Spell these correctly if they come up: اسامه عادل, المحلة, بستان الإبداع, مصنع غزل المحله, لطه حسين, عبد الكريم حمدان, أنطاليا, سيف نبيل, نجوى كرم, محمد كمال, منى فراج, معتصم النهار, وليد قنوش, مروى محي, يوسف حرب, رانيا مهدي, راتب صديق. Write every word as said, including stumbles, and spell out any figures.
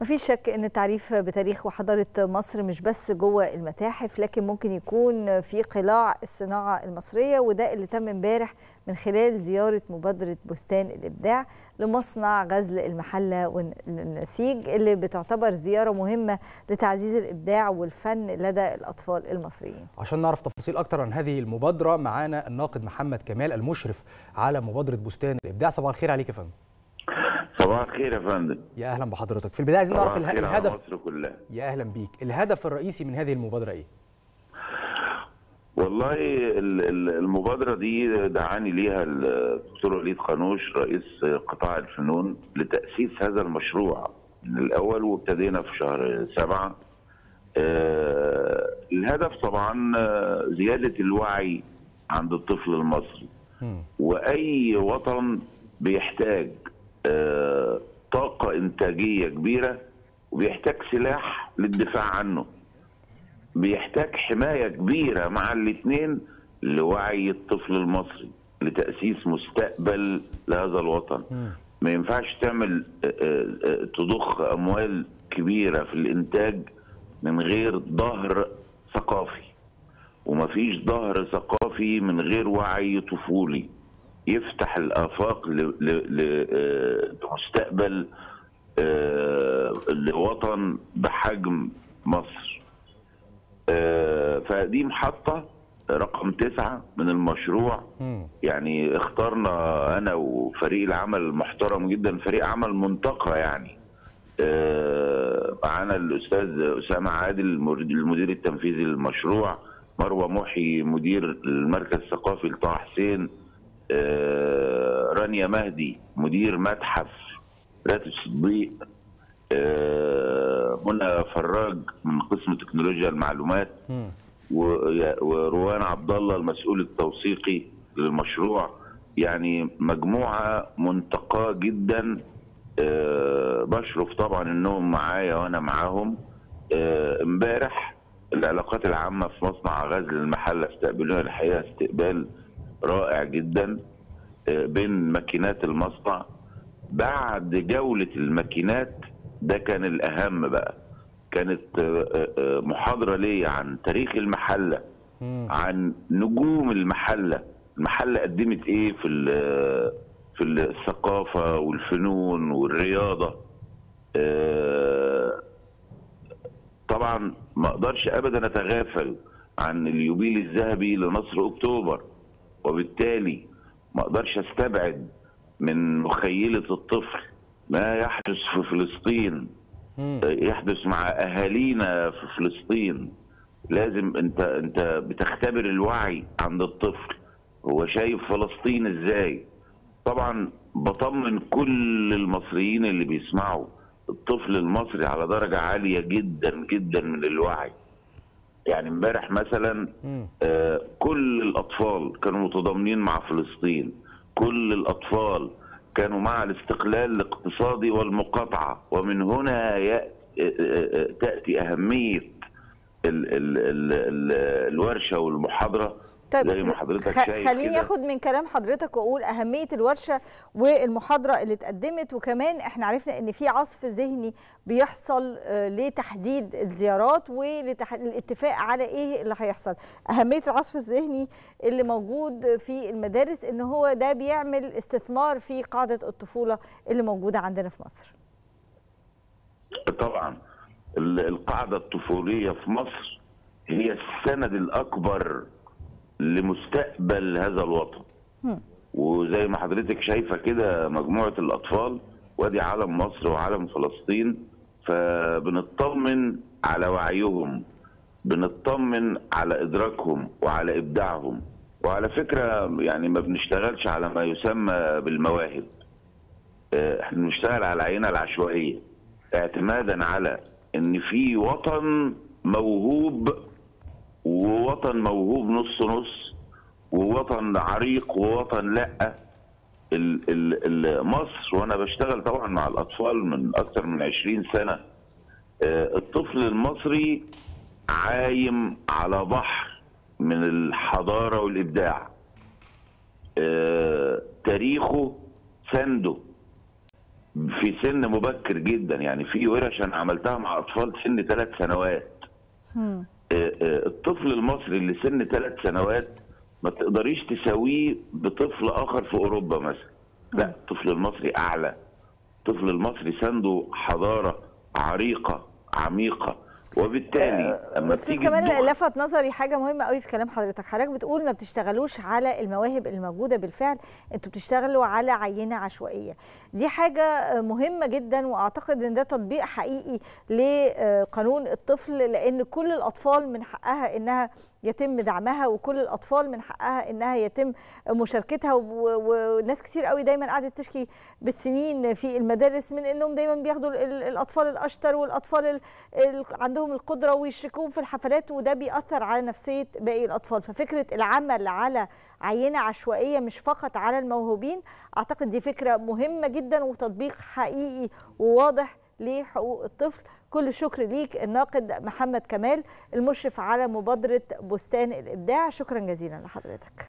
ما فيش شك ان التعريف بتاريخ وحضاره مصر مش بس جوه المتاحف، لكن ممكن يكون في قلاع الصناعه المصريه، وده اللي تم امبارح من خلال زياره مبادره بستان الابداع لمصنع غزل المحله والنسيج، اللي بتعتبر زياره مهمه لتعزيز الابداع والفن لدى الاطفال المصريين. عشان نعرف تفاصيل اكتر عن هذه المبادره معانا الناقد محمد كمال المشرف على مبادره بستان الابداع. صباح الخير عليك يا فندم. صباح الخير يا فندم. يا اهلا بحضرتك. في البدايه عايزين نعرف الهدف. مصر كلها. يا اهلا بيك. الهدف الرئيسي من هذه المبادره ايه؟ والله المبادره دي دعاني ليها الدكتور وليد قنوش رئيس قطاع الفنون لتاسيس هذا المشروع من الاول، وابتدينا في شهر سبعه. الهدف طبعا زياده الوعي عند الطفل المصري، واي وطن بيحتاج طاقة إنتاجية كبيرة، وبيحتاج سلاح للدفاع عنه، بيحتاج حماية كبيرة مع الاثنين لوعي الطفل المصري لتأسيس مستقبل لهذا الوطن. ما ينفعش تعمل تضخ أموال كبيرة في الإنتاج من غير ظهر ثقافي، ومفيش ظهر ثقافي من غير وعي طفولي يفتح الآفاق لمستقبل لوطن بحجم مصر. فدي محطة رقم تسعة من المشروع. يعني اخترنا أنا وفريق العمل محترم جدا، فريق عمل منتقى، يعني معانا الأستاذ اسامه عادل المدير التنفيذي للمشروع، مروى محي مدير المركز الثقافي لطه حسين، آه، رانيا مهدي مدير متحف راتب صديق، آه، منى فراج من قسم تكنولوجيا المعلومات، وروان عبد الله المسؤول التوثيقي للمشروع. يعني مجموعه منتقاه جدا، آه، بشرف طبعا انهم معايا وانا معاهم. امبارح آه، العلاقات العامه في مصنع غزل المحله استقبلونا الحقيقه استقبال رائع جدا بين ماكينات المصنع. بعد جولة الماكينات ده كان الأهم بقى، كانت محاضرة لي عن تاريخ المحلة، عن نجوم المحلة، المحلة قدمت إيه في في الثقافة والفنون والرياضة. طبعا ما أقدرش أبدا أتغافل عن اليوبيل الذهبي لنصر أكتوبر، وبالتالي ما اقدرش استبعد من مخيله الطفل ما يحدث في فلسطين، يحدث مع اهالينا في فلسطين. لازم انت انت بتختبر الوعي عند الطفل، هو شايف فلسطين ازاي. طبعا بطمن كل المصريين اللي بيسمعوا، الطفل المصري على درجه عاليه جدا جدا من الوعي. يعني امبارح مثلا آه كل الاطفال كانوا متضامنين مع فلسطين، كل الاطفال كانوا مع الاستقلال الاقتصادي والمقاطعه، ومن هنا تاتي اهميه ال ال ال ال الورشه والمحاضره. طيب زي ما حضرتك شايف، خليني اخد من كلام حضرتك واقول اهميه الورشه والمحاضره اللي اتقدمت، وكمان احنا عرفنا ان في عصف ذهني بيحصل لتحديد الزيارات والاتفاق على ايه اللي هيحصل. اهميه العصف الذهني اللي موجود في المدارس، ان هو ده بيعمل استثمار في قاعده الطفوله اللي موجوده عندنا في مصر. طبعا القاعده الطفوليه في مصر هي السند الاكبر لمستقبل هذا الوطن. وزي ما حضرتك شايفه كده مجموعه الاطفال، وادي علم مصر وعلم فلسطين، فبنطمن على وعيهم، بنطمن على ادراكهم وعلى ابداعهم. وعلى فكره يعني ما بنشتغلش على ما يسمى بالمواهب، احنا بنشتغل على العينه العشوائيه، اعتمادا على ان في وطن موهوب ووطن موهوب نص نص، ووطن عريق ووطن لا. ال ال ال مصر، وانا بشتغل طبعا مع الاطفال من اكثر من عشرين سنه، الطفل المصري عايم على بحر من الحضاره والابداع. تاريخه سنده، في سن مبكر جدا. يعني في ورش انا عملتها مع اطفال سن ثلاث سنوات. الطفل المصري اللي سن ثلاث سنوات ما تقدريش تساويه بطفل اخر في اوروبا مثلا. لا، الطفل المصري اعلى. الطفل المصري سنده حضاره عريقه عميقه، وبالتالي اما بس كمان لفت نظري حاجه مهمه قوي في كلام حضرتك. حضرتك بتقول ما بتشتغلوش على المواهب الموجوده بالفعل، انتوا بتشتغلوا على عينه عشوائيه. دي حاجه مهمه جدا، واعتقد ان ده تطبيق حقيقي لقانون الطفل، لان كل الاطفال من حقها انها يتم دعمها، وكل الاطفال من حقها انها يتم مشاركتها. وناس كتير قوي دايما قعدت تشكي بالسنين في المدارس من انهم دايما بياخدوا الاطفال الاشطر والاطفال اللي عندهم القدره ويشركوهم في الحفلات، وده بيأثر على نفسيه باقي الاطفال. ففكره العمل على عينه عشوائيه مش فقط على الموهوبين، اعتقد دي فكره مهمه جدا وتطبيق حقيقي وواضح لحقوق الطفل. كل الشكر ليك الناقد محمد كمال، المشرف على مبادرة بستان الإبداع. شكرا جزيلا لحضرتك.